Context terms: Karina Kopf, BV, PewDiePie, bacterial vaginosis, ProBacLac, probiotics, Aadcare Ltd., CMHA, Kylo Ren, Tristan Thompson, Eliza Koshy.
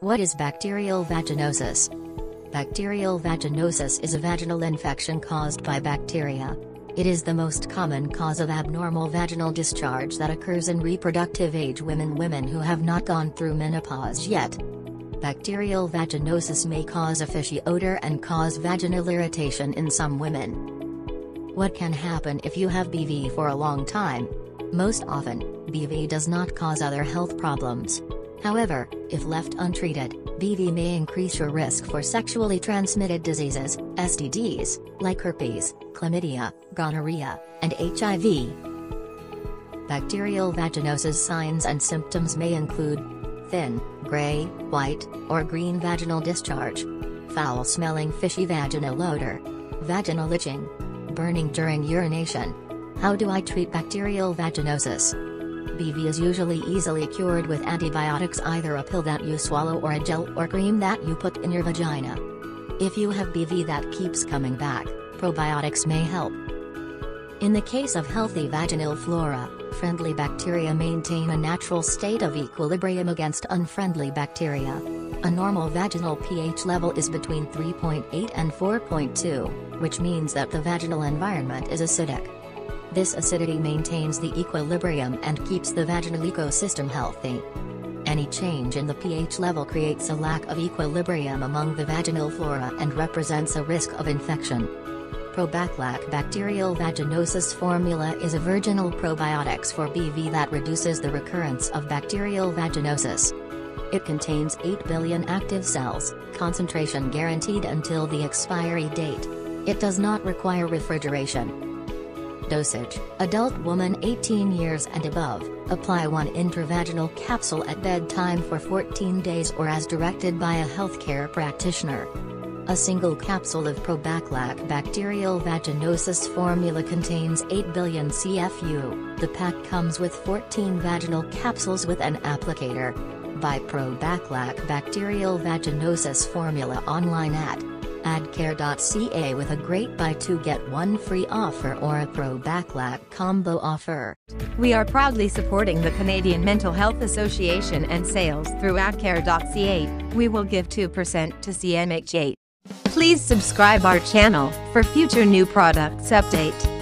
What is bacterial vaginosis? Bacterial vaginosis is a vaginal infection caused by bacteria. It is the most common cause of abnormal vaginal discharge that occurs in reproductive age women who have not gone through menopause yet. Bacterial vaginosis may cause a fishy odor and cause vaginal irritation in some women. What can happen if you have BV for a long time? Most often, BV does not cause other health problems. However, if left untreated, BV may increase your risk for sexually transmitted diseases, STDs, like herpes, chlamydia, gonorrhea, and HIV. Bacterial vaginosis signs and symptoms may include thin, gray, white, or green vaginal discharge, foul-smelling fishy vaginal odor, vaginal itching, burning during urination. How do I treat bacterial vaginosis? BV is usually easily cured with antibiotics, either a pill that you swallow or a gel or cream that you put in your vagina. If you have BV that keeps coming back, probiotics may help. In the case of healthy vaginal flora, friendly bacteria maintain a natural state of equilibrium against unfriendly bacteria. A normal vaginal pH level is between 3.8 and 4.2, which means that the vaginal environment is acidic. This acidity maintains the equilibrium and keeps the vaginal ecosystem healthy. Any change in the pH level creates a lack of equilibrium among the vaginal flora and represents a risk of infection. ProBacLac bacterial vaginosis formula is a virginal probiotics for BV that reduces the recurrence of bacterial vaginosis. It contains 8 billion active cells, concentration guaranteed until the expiry date. It does not require refrigeration. Dosage: adult woman 18 years and above, apply 1 intravaginal capsule at bedtime for 14 days or as directed by a healthcare practitioner. A single capsule of ProBacLac bacterial vaginosis formula contains 8 billion CFU. The pack comes with 14 vaginal capsules with an applicator. Buy ProBacLac bacterial vaginosis formula online at aadcare.ca with a great buy to get one free offer or a ProBacLac combo offer. We are proudly supporting the Canadian Mental Health Association and sales through aadcare.ca. We will give 2% to CMHA. Please subscribe our channel for future new products update.